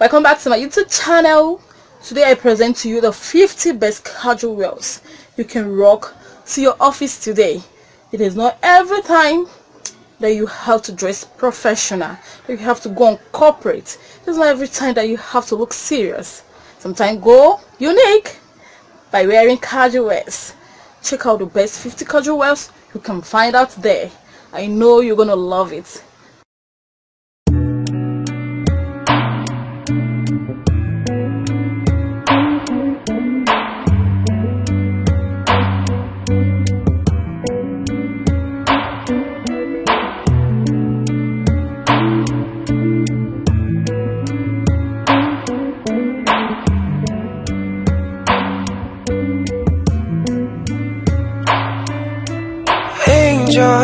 Welcome back to my YouTube channel. Today I present to you the 50 best casual wears you can rock to your office today. It is not every time that you have to dress professional, that you have to go on corporate. It's not every time that you have to look serious. Sometimes go unique by wearing casual wears. Check out the best 50 casual wears you can find out there. I know you're gonna love it.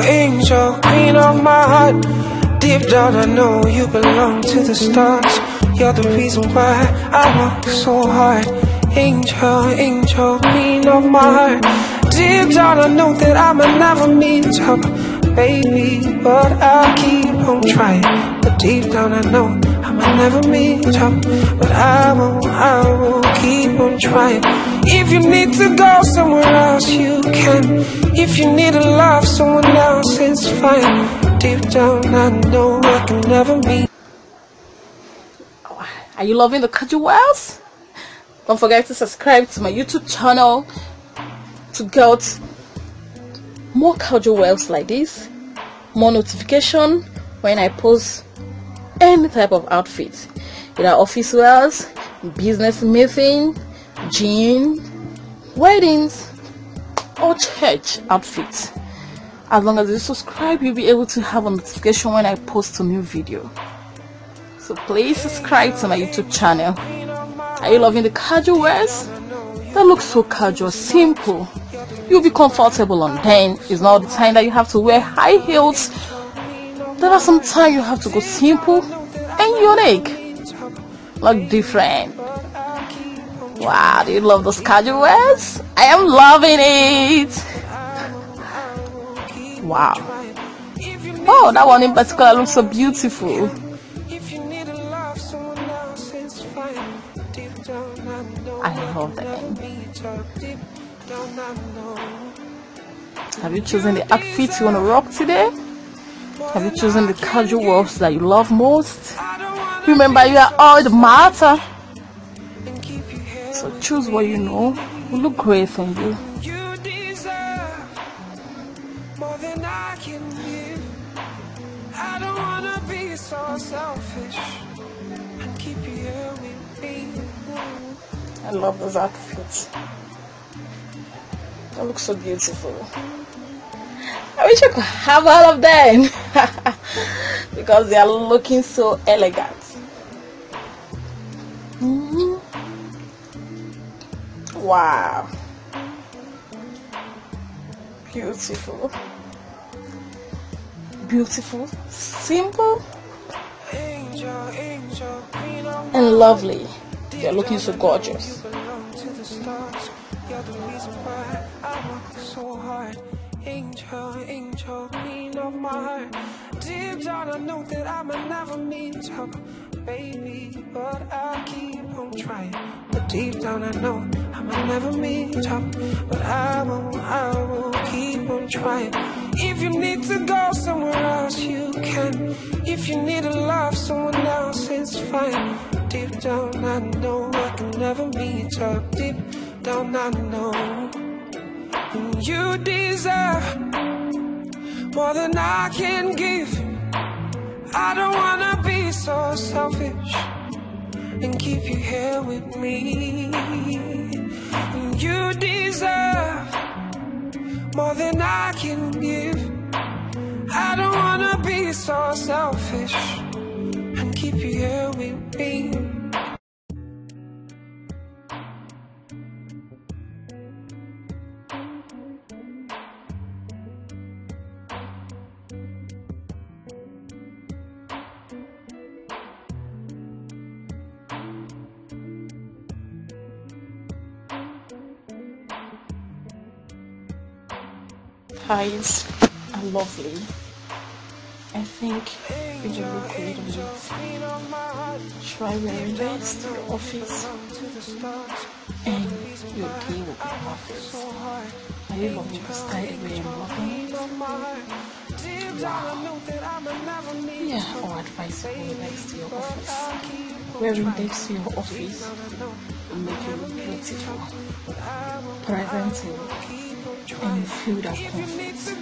Angel, queen of my heart. Deep down I know you belong to the stars. You're the reason why I work so hard. Angel, queen of my heart. Deep down I know that I'ma never meet top, baby, but I keep on trying. But deep down I know I'ma never meet top, but I will keep on trying. If you need to go somewhere else, you can. If you need a love, someone else is fine. Deep down, I know I can never be. Are you loving the casual wears? Don't forget to subscribe to my YouTube channel to get more casual wears like this, more notification when I post any type of outfit, either office wears, business meeting, gym, weddings, or church outfits. As long as you subscribe, you'll be able to have a notification when I post a new video. So please subscribe to my YouTube channel. Are you loving the casual wears? That looks so casual, simple. You'll be comfortable on them. It's not the time that you have to wear high heels. There are some times you have to go simple and unique. Look different. Wow, do you love those casual wears? I am loving it! Wow. Oh, that one in particular looks so beautiful. I love that. Have you chosen the outfit you want to rock today? Have you chosen the casual wears that you love most? Remember, you are all that matter. So choose what you know will look great on you. You deserve more than I can give. I don't wanna be so selfish and keep you here with me. I love those outfits. They look so beautiful. I wish I could have all of them because they are looking so elegant. Wow, beautiful, simple, and lovely. They're looking so gorgeous. Angel, queen of my heart. Dear God, I know that I might never meet her, baby, but I keep on trying. But deep down I know I might never meet her, but I will keep on trying. If you need to go somewhere else, you can. If you need a love, someone else is fine. Deep down I know I can never meet her. Deep down I know you deserve more than I can give. I don't wanna be so selfish and keep you here with me. You deserve more than I can give. I don't wanna be so selfish and keep you here with me. Eyes are lovely. I think we do look good on it. Try wearing this to your office and your day will be perfect. I love you, style wearing black. Wow. Yeah, our advice will be next to your office. Wearing this to your office will make you look beautiful, presenting, and feel that confidence.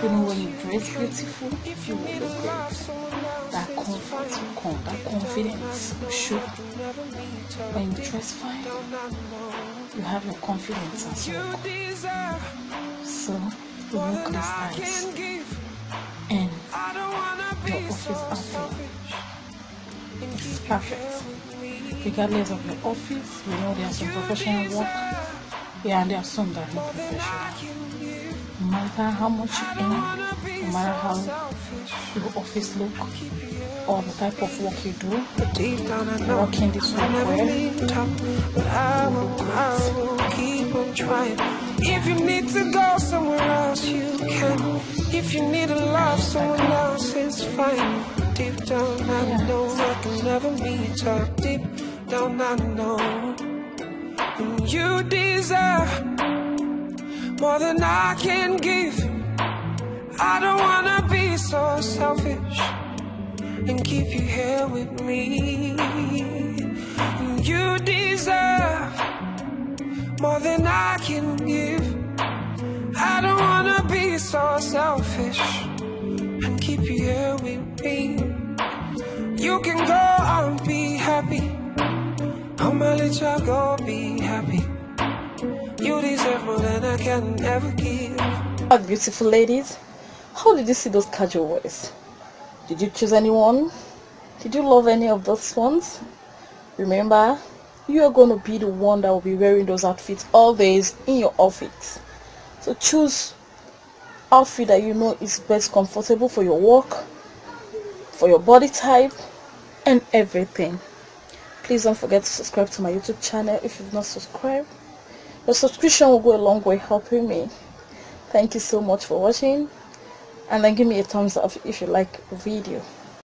You know, when you dress beautiful, you will look great. That comfort will come, that confidence will show. When you dress fine, you have your confidence as well. So, you look this nice. And your office outfit is perfect. Regardless of your office, we know there are some professional work. Yeah, and there are some that are not professional. No matter how much you earn, no matter how your office look or the type of work you do, working this work well, you will do great. If you need to go somewhere else, you can. If you need a love, someone else is fine. Deep down, I know I can never meet up. Deep down, I know. And you deserve more than I can give. I don't wanna be so selfish and keep you here with me. And you deserve more than I can give. I don't wanna be so selfish and keep you here with me. You can go and be happy. I'ma let y'all go, be happy. You deserve more than I can ever give. What beautiful ladies, how did you see those casual wears? Did you choose anyone? Did you love any of those ones? Remember, you are going to be the one that will be wearing those outfits all days in your office. So choose outfit that you know is best comfortable for your work, for your body type, and everything. Please don't forget to subscribe to my YouTube channel if you've not subscribed. Your subscription will go a long way helping me. Thank you so much for watching, and then give me a thumbs up if you like the video.